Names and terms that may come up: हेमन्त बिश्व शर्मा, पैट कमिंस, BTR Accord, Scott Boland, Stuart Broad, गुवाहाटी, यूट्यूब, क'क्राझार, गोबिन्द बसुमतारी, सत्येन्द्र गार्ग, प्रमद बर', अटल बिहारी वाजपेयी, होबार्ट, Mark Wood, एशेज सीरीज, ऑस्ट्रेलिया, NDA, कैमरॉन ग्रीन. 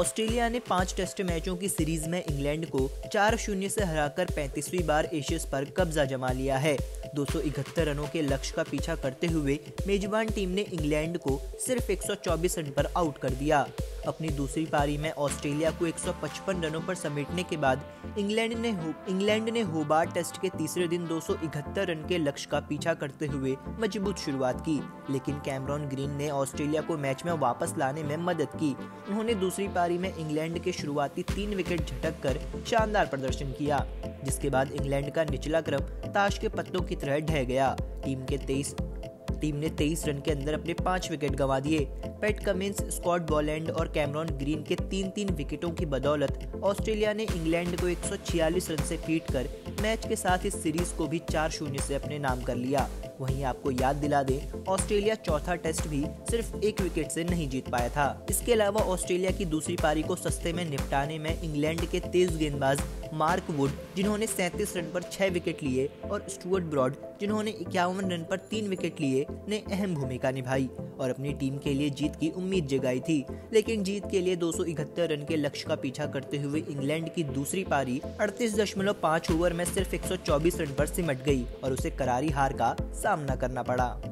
ऑस्ट्रेलिया ने 5 टेस्ट मैचों की सीरीज में इंग्लैंड को 4-0 से हराकर 35वीं बार एशेज पर कब्जा जमा लिया है। 271 रनों के लक्ष्य का पीछा करते हुए मेजबान टीम ने इंग्लैंड को सिर्फ 124 रन पर आउट कर दिया। अपनी दूसरी पारी में ऑस्ट्रेलिया को 155 रनों पर समेटने के बाद इंग्लैंड ने होबार्ट टेस्ट के तीसरे दिन 271 रन के लक्ष्य का पीछा करते हुए मजबूत शुरुआत की, लेकिन कैमरॉन ग्रीन ने ऑस्ट्रेलिया को मैच में वापस लाने में मदद की। उन्होंने दूसरी पारी में इंग्लैंड के शुरुआती 3 विकेट झटक कर शानदार प्रदर्शन किया, जिसके बाद इंग्लैंड का निचला क्रम ताश के पत्तों की तरह ढह गया। टीम ने 23 रन के अंदर अपने 5 विकेट गंवा दिए। पैट कमिंस, स्कॉट बॉलैंड और कैमरॉन ग्रीन के 3-3 विकेटों की बदौलत ऑस्ट्रेलिया ने इंग्लैंड को 146 रन से पीटकर मैच के साथ इस सीरीज को भी 4-0 से अपने नाम कर लिया। वहीं आपको याद दिला दें, ऑस्ट्रेलिया चौथा टेस्ट भी सिर्फ 1 विकेट से नहीं जीत पाया था। इसके अलावा ऑस्ट्रेलिया की दूसरी पारी को सस्ते में निपटाने में इंग्लैंड के तेज गेंदबाज मार्क वुड, जिन्होंने 37 रन पर 6 विकेट लिए, और स्टुअर्ट ब्रॉड, जिन्होंने 51 रन पर 3 विकेट लिए, ने अहम भूमिका निभाई और अपनी टीम के लिए जीत की उम्मीद जगाई थी। लेकिन जीत के लिए 271 रन के लक्ष्य का पीछा करते हुए इंग्लैंड की दूसरी पारी 38.5 ओवर में सिर्फ 124 रन पर सिमट गई और उसे करारी हार का सामना करना पड़ा।